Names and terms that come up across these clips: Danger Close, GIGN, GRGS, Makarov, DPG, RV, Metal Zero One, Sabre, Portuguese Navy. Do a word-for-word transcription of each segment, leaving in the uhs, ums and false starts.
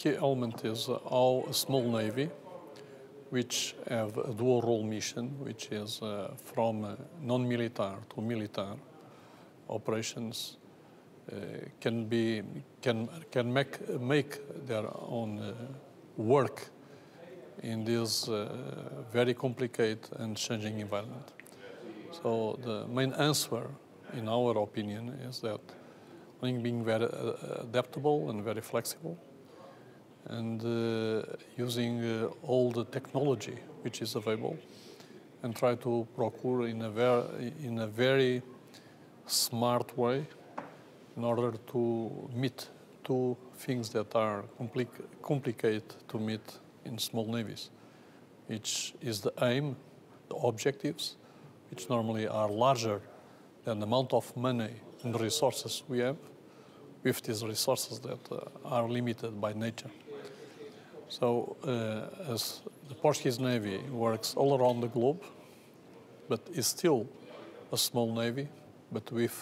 key element is uh, our small navy, which have a dual role mission, which is uh, from uh, non-military to military operations, uh, can be can can make make their own uh, work in this uh, very complicated and changing environment. So the main answer, in our opinion, is that I think being very uh, adaptable and very flexible, and uh, using uh, all the technology which is available, and try to procure in a very in a very smart way, in order to meet two things that are compli complicated to meet in small navies, which is the aim, the objectives, which normally are larger than the amount of money and resources we have, with these resources that uh, are limited by nature. So uh, as the Portuguese Navy works all around the globe, but is still a small navy, but with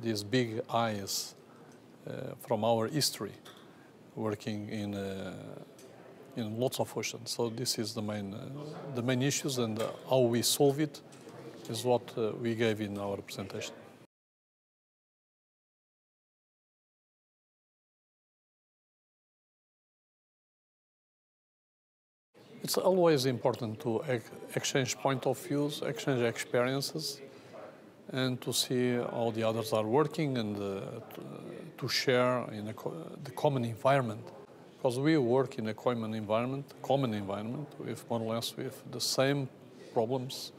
these big eyes uh, from our history, working in uh, in lots of oceans. So this is the main uh, the main issues, and uh, how we solve it is what uh, we gave in our presentation. It's always important to exchange point of views, exchange experiences, and to see how the others are working, and uh, to share in a co the common environment. Because we work in a common environment, common environment, with more or less with the same problems,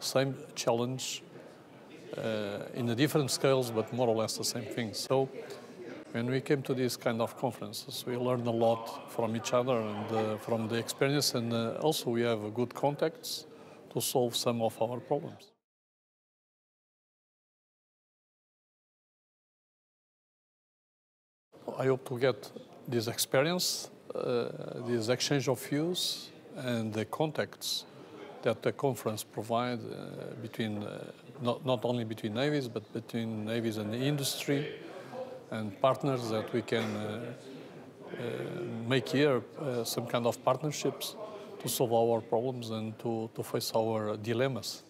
same challenge, uh, in the different scales, but more or less the same thing. So, when we came to these kind of conferences, we learned a lot from each other and uh, from the experience, and uh, also we have good contacts to solve some of our problems. I hope to get this experience, uh, this exchange of views, and the contacts that the conference provides uh, between, uh, not, not only between navies, but between navies and the industry, and partners that we can uh, uh, make here, uh, some kind of partnerships to solve our problems and to, to face our dilemmas.